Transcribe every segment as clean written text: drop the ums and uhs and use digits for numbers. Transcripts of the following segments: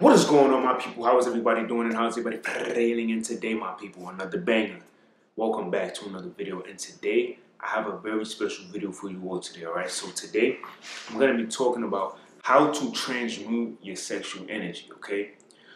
What is going on, my people? How is everybody doing and how's everybody prevailing? And today, my people, another banger. Welcome back to another video. And today, I have a very special video for you all today, all right? So today, I'm going to be talking about how to transmute your sexual energy, okay?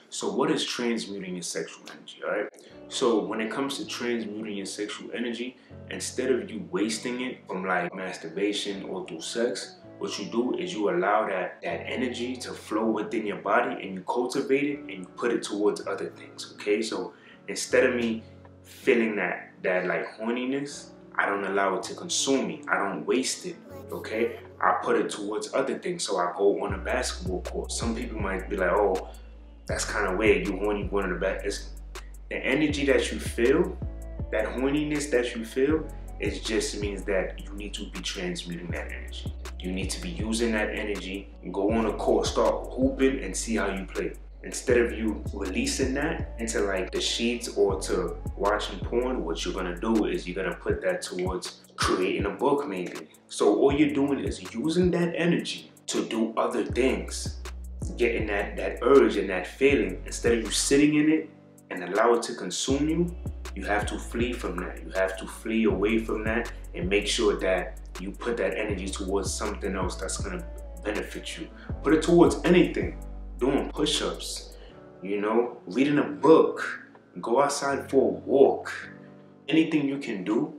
So what is transmuting your sexual energy, all right? So when it comes to transmuting your sexual energy, instead of you wasting it from like masturbation or through sex, what you do is you allow that energy to flow within your body and you cultivate it and you put it towards other things, okay? So instead of me feeling that like horniness, I don't allow it to consume me. I don't waste it, okay? I put it towards other things. So I go on a basketball court. Some people might be like, oh, that's kind of weird, you horny going to the back. It's the energy that you feel, that horniness that you feel, it just means that you need to be transmuting that energy. You need to be using that energy and go on a court, start hooping and see how you play. Instead of you releasing that into like the sheets or to watching porn, what you're gonna do is you're gonna put that towards creating a book maybe. So all you're doing is using that energy to do other things, getting that urge and that feeling. Instead of you sitting in it and allow it to consume you, you have to flee from that. You have to flee away from that and make sure that you put that energy towards something else that's gonna benefit you. Put it towards anything. Doing push-ups, you know, reading a book, go outside for a walk. Anything you can do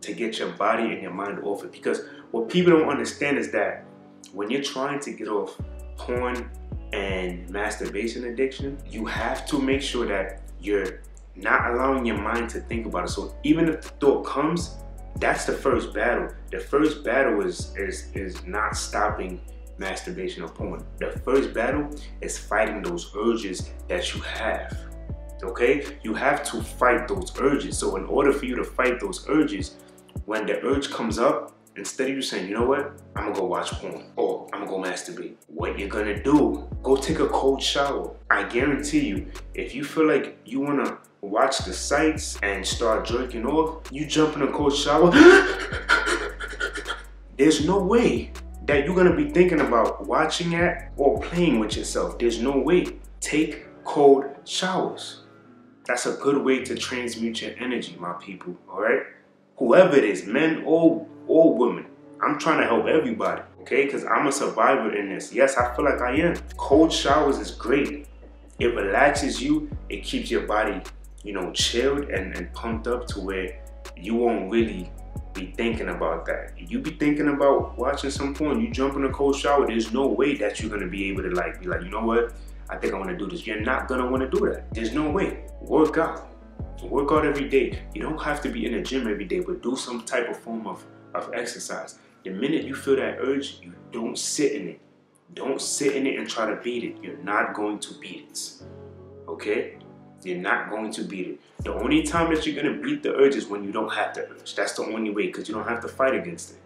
to get your body and your mind off it. Because what people don't understand is that when you're trying to get off porn and masturbation addiction, you have to make sure that you're not allowing your mind to think about it. So even if the thought comes, that's the first battle. The first battle is not stopping masturbation or porn. The first battle is fighting those urges that you have, okay? You have to fight those urges. So in order for you to fight those urges, when the urge comes up, instead of you saying, you know what, I'm gonna go watch porn or I'm gonna go masturbate, what you're gonna do, go take a cold shower. I guarantee you, if you feel like you wanna watch the sights and start jerking off, you jump in a cold shower, there's no way that you're gonna be thinking about watching at or playing with yourself. There's no way. Take cold showers. That's a good way to transmute your energy, my people, all right? Whoever it is, men or women, I'm trying to help everybody, okay? Because I'm a survivor in this. Yes, I feel like I am. Cold showers is great. It relaxes you. It keeps your body, you know, chilled and pumped up to where you won't really be thinking about that. You be thinking about watching some porn, you jump in a cold shower, there's no way that you're gonna be able to like be like, you know what, I think I want to do this. You're not gonna want to do that. There's no way. Work out every day. You don't have to be in the gym every day, but do some type of form of exercise. The minute you feel that urge, you don't sit in it. Don't sit in it and try to beat it. You're not going to beat it, okay? You're not going to beat it. The only time that you're gonna beat the urge is when you don't have the urge. That's the only way, because you don't have to fight against it.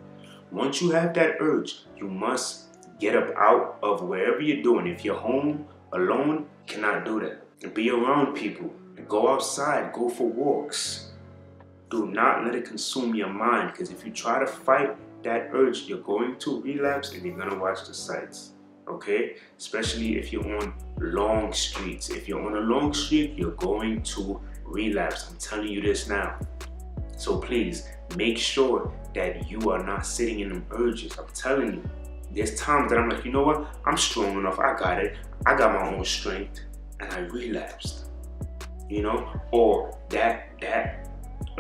Once you have that urge, you must get up out of wherever you're doing. If you're home, alone, cannot do that. Be around people, go outside, go for walks. Do not let it consume your mind, because if you try to fight that urge, you're going to relapse and you're gonna watch the sights. Okay, especially if you're on long streets. If you're on a long street, you're going to relapse. I'm telling you this now. So please make sure that you are not sitting in them urges. I'm telling you, there's times that I'm like, you know what? I'm strong enough. I got it. I got my own strength, and I relapsed. You know, or that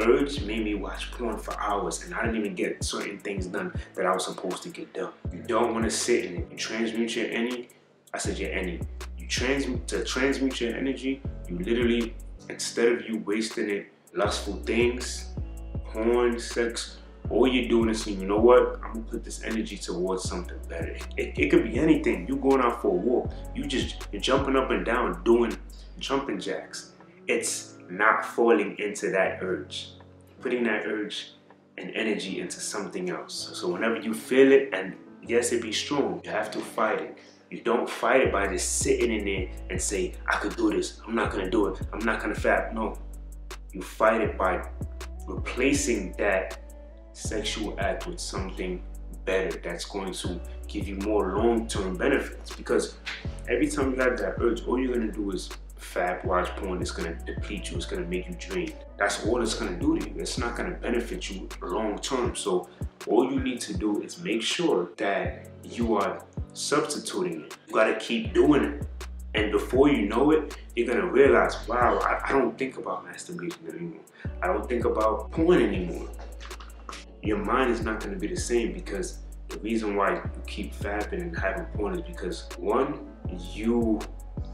urge made me watch porn for hours and I didn't even get certain things done that I was supposed to get done. You don't want to sit in it. You transmute your energy. To transmute your energy, you literally, instead of you wasting it, lustful things, porn, sex, all you're doing is saying, you know what, I'm gonna put this energy towards something better. It could be anything. You going out for a walk, you're jumping up and down, doing jumping jacks. It's not falling into that urge, putting that urge and energy into something else. So whenever you feel it, and yes, it be strong, you have to fight it. You don't fight it by just sitting in there and say, I could do this, I'm not gonna do it, I'm not gonna fap. No, you fight it by replacing that sexual act with something better, that's going to give you more long-term benefits. Because every time you got that urge, all you're gonna do is fab, watch porn. It's gonna deplete you, it's gonna make you drained. That's all it's gonna do to you. It's not gonna benefit you long-term. So all you need to do is make sure that you are substituting it. You gotta keep doing it. And before you know it, you're gonna realize, wow, I don't think about masturbation anymore. I don't think about porn anymore. Your mind is not gonna be the same, because the reason why you keep fapping and having porn is because, one, you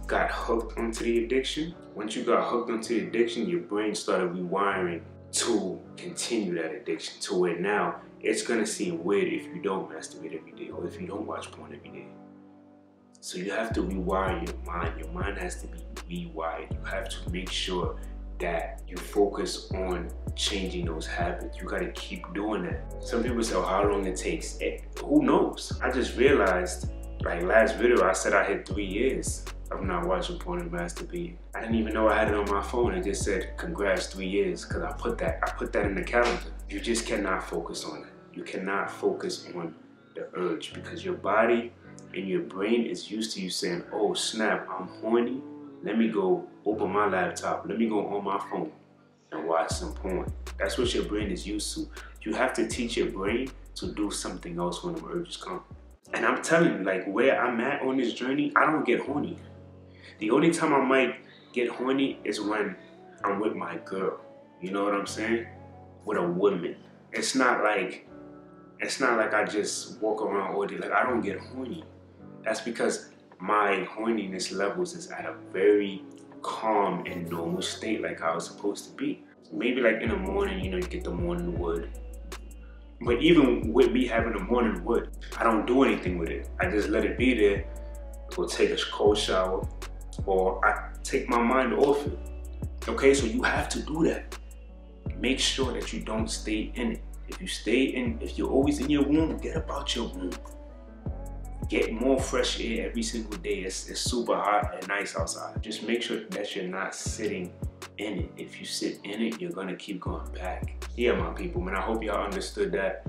got hooked onto the addiction. Once you got hooked onto the addiction, your brain started rewiring to continue that addiction, to where now it's gonna seem weird if you don't masturbate every day or if you don't watch porn every day. So you have to rewire your mind. Your mind has to be rewired. You have to make sure that you focus on changing those habits. You gotta keep doing that. Some people say, how long it takes? Who knows? I just realized, like last video, I said I hit 3 years of not watching porn and masturbating. I didn't even know I had it on my phone. It just said, congrats, 3 years, because I put that in the calendar. You just cannot focus on it. You cannot focus on the urge, because your body and your brain is used to you saying, oh snap, I'm horny, let me go open my laptop, let me go on my phone and watch some porn. That's what your brain is used to. You have to teach your brain to do something else when the urges come. And I'm telling you, like where I'm at on this journey, I don't get horny. The only time I might get horny is when I'm with my girl, you know what I'm saying? With a woman. It's not like I just walk around all day, like I don't get horny. That's because my horniness levels is at a very calm and normal state, like I was supposed to be. Maybe like in the morning, you know, you get the morning wood. But even with me having the morning wood, I don't do anything with it. I just let it be there, or take a cold shower, or I take my mind off it. Okay, so you have to do that. Make sure that you don't stay in it. If you're always in your womb, get about your womb. Get more fresh air every single day. It's super hot and nice outside. Just make sure that you're not sitting in it. If you sit in it, you're gonna keep going back. Yeah, my people, man, I hope y'all understood that.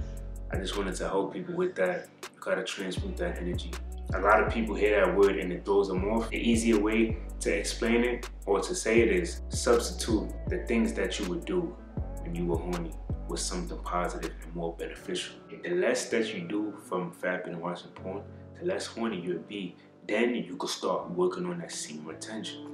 I just wanted to help people with that. You gotta transmute that energy. A lot of people hear that word and it throws them off. The easier way to explain it or to say it is, substitute the things that you would do when you were horny with something positive and more beneficial. The less that you do from fapping and watching porn, the less horny you'll be. Then you can start working on that semen retention.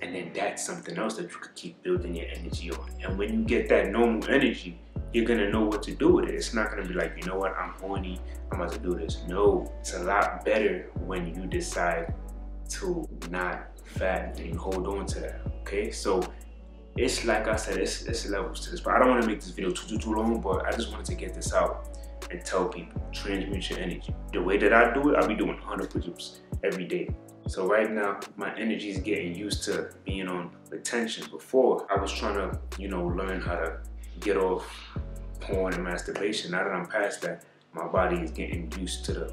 And then that's something else that you could keep building your energy on. And when you get that normal energy, you're gonna know what to do with it. It's not gonna be like, you know what, I'm horny, I'm about to do this. No, it's a lot better when you decide to not fap and you hold on to that, okay? So it's like I said, it's levels to this, but I don't wanna make this video too long, but I just wanted to get this out and tell people, transmute your energy. The way that I do it, I'll be doing 100 push-ups every day. So right now, my energy is getting used to being on retention. Before, I was trying to, you know, learn how to get off porn and masturbation. Now that I'm past that, my body is getting used to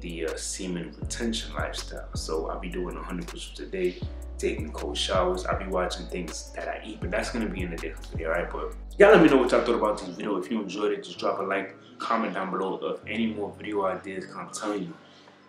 the semen retention lifestyle. So I'll be doing 100 push-ups a day, taking cold showers. I'll be watching things that I eat, but that's gonna be in a different video, all right? But y'all let me know what y'all thought about this video. If you enjoyed it, just drop a like, comment down below of any more video ideas, 'cause I'm telling you,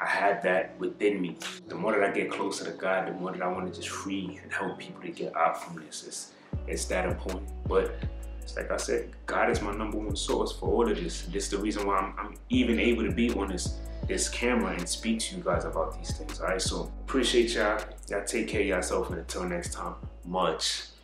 I had that within me. The more that I get closer to God, the more that I wanna just free and help people to get out from this. It's that important. But it's like I said, God is my #1 source for all of this. This is the reason why I'm even able to be on this camera and speak to you guys about these things, all right? So appreciate y'all. Y'all take care of yourself, and until next time, much.